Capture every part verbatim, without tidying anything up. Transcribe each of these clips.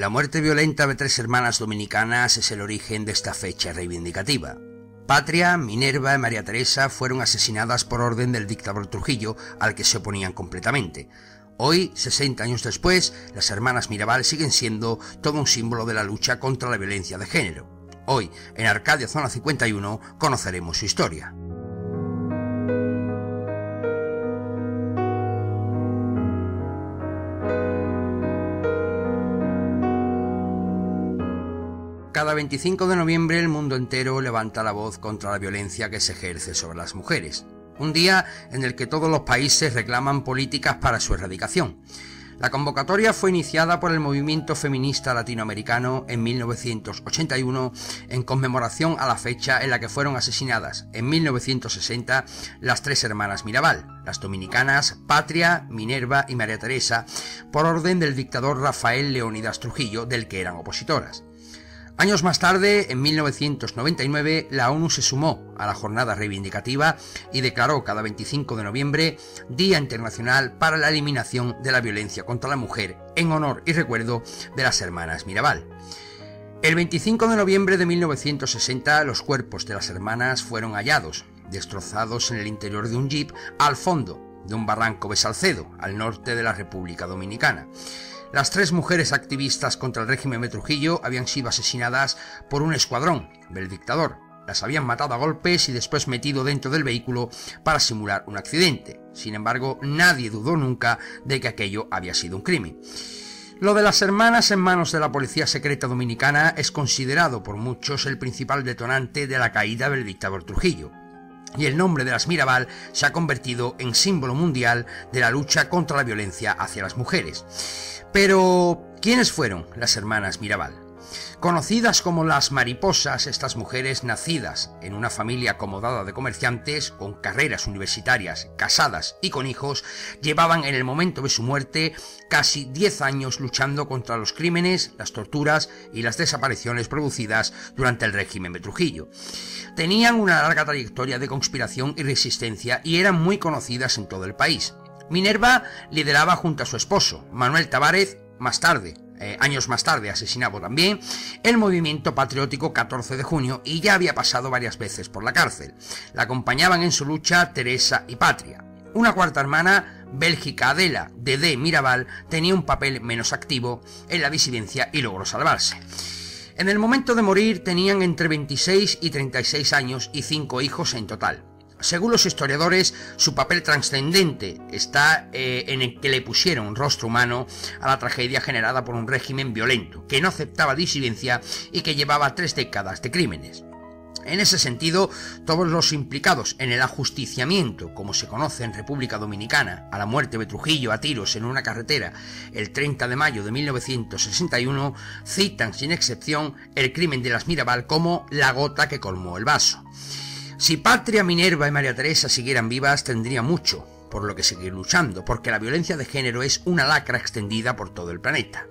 La muerte violenta de tres hermanas dominicanas es el origen de esta fecha reivindicativa. Patria, Minerva y María Teresa fueron asesinadas por orden del dictador Trujillo, al que se oponían completamente. Hoy, sesenta años después, las hermanas Mirabal siguen siendo todo un símbolo de la lucha contra la violencia de género. Hoy, en Arcadia Zona cincuenta y uno, conoceremos su historia. Cada veinticinco de noviembre el mundo entero levanta la voz contra la violencia que se ejerce sobre las mujeres. Un día en el que todos los países reclaman políticas para su erradicación. La convocatoria fue iniciada por el movimiento feminista latinoamericano en mil novecientos ochenta y uno en conmemoración a la fecha en la que fueron asesinadas, en mil novecientos sesenta, las tres hermanas Mirabal, las dominicanas Patria, Minerva y María Teresa, por orden del dictador Rafael Leónidas Trujillo, del que eran opositoras. Años más tarde, en mil novecientos noventa y nueve, la ONU se sumó a la jornada reivindicativa y declaró cada veinticinco de noviembre Día Internacional para la Eliminación de la Violencia contra la Mujer, en honor y recuerdo de las hermanas Mirabal. El veinticinco de noviembre de mil novecientos sesenta, los cuerpos de las hermanas fueron hallados, destrozados en el interior de un jeep al fondo de un barranco de Salcedo, al norte de la República Dominicana. Las tres mujeres activistas contra el régimen de Trujillo habían sido asesinadas por un escuadrón del dictador. Las habían matado a golpes y después metido dentro del vehículo para simular un accidente. Sin embargo, nadie dudó nunca de que aquello había sido un crimen. Lo de las hermanas en manos de la policía secreta dominicana es considerado por muchos el principal detonante de la caída del dictador Trujillo. Y el nombre de las Mirabal se ha convertido en símbolo mundial de la lucha contra la violencia hacia las mujeres. Pero, ¿quiénes fueron las hermanas Mirabal? Conocidas como las Mariposas, estas mujeres nacidas en una familia acomodada de comerciantes, con carreras universitarias, casadas y con hijos, llevaban en el momento de su muerte casi diez años luchando contra los crímenes, las torturas y las desapariciones producidas durante el régimen de Trujillo. Tenían una larga trayectoria de conspiración y resistencia y eran muy conocidas en todo el país. Minerva lideraba junto a su esposo, Manuel Tavárez, más tarde, Eh, años más tarde asesinado también, el movimiento patriótico catorce de junio, y ya había pasado varias veces por la cárcel. La acompañaban en su lucha Teresa y Patria. Una cuarta hermana, Bélgica Adela de De Miraval, tenía un papel menos activo en la disidencia y logró salvarse. En el momento de morir tenían entre veintiséis y treinta y seis años y cinco hijos en total. Según los historiadores, su papel trascendente está eh, en el que le pusieron rostro humano a la tragedia generada por un régimen violento, que no aceptaba disidencia y que llevaba tres décadas de crímenes. En ese sentido, todos los implicados en el ajusticiamiento, como se conoce en República Dominicana, a la muerte de Trujillo a tiros en una carretera el treinta de mayo de mil novecientos sesenta y uno, citan sin excepción el crimen de las Mirabal como la gota que colmó el vaso. Si Patria, Minerva y María Teresa siguieran vivas, tendría mucho por lo que seguir luchando, porque la violencia de género es una lacra extendida por todo el planeta.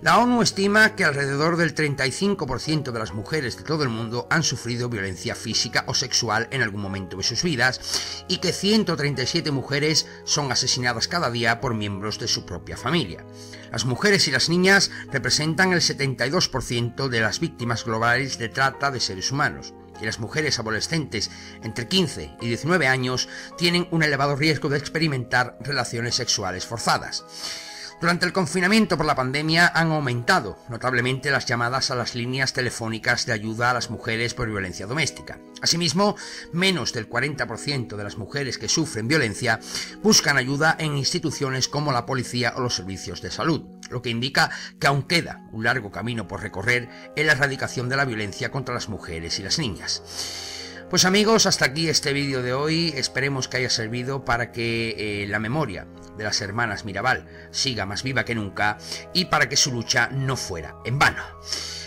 La ONU estima que alrededor del treinta y cinco por ciento de las mujeres de todo el mundo han sufrido violencia física o sexual en algún momento de sus vidas y que ciento treinta y siete mujeres son asesinadas cada día por miembros de su propia familia. Las mujeres y las niñas representan el setenta y dos por ciento de las víctimas globales de trata de seres humanos. Y las mujeres adolescentes entre quince y diecinueve años tienen un elevado riesgo de experimentar relaciones sexuales forzadas. Durante el confinamiento por la pandemia han aumentado notablemente las llamadas a las líneas telefónicas de ayuda a las mujeres por violencia doméstica. Asimismo, menos del cuarenta por ciento de las mujeres que sufren violencia buscan ayuda en instituciones como la policía o los servicios de salud, lo que indica que aún queda un largo camino por recorrer en la erradicación de la violencia contra las mujeres y las niñas. Pues amigos, hasta aquí este vídeo de hoy. Esperemos que haya servido para que eh, la memoria de las hermanas Mirabal siga más viva que nunca y para que su lucha no fuera en vano.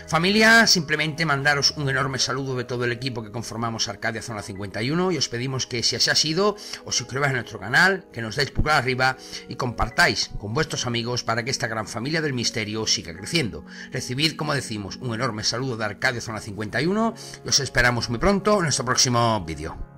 Familia, simplemente mandaros un enorme saludo de todo el equipo que conformamos Arcadia Zona cincuenta y uno y os pedimos que si así ha sido, os suscribáis a nuestro canal, que nos deis pulgar arriba y compartáis con vuestros amigos para que esta gran familia del misterio siga creciendo. Recibid, como decimos, un enorme saludo de Arcadia Zona cincuenta y uno y os esperamos muy pronto en nuestro próximo vídeo.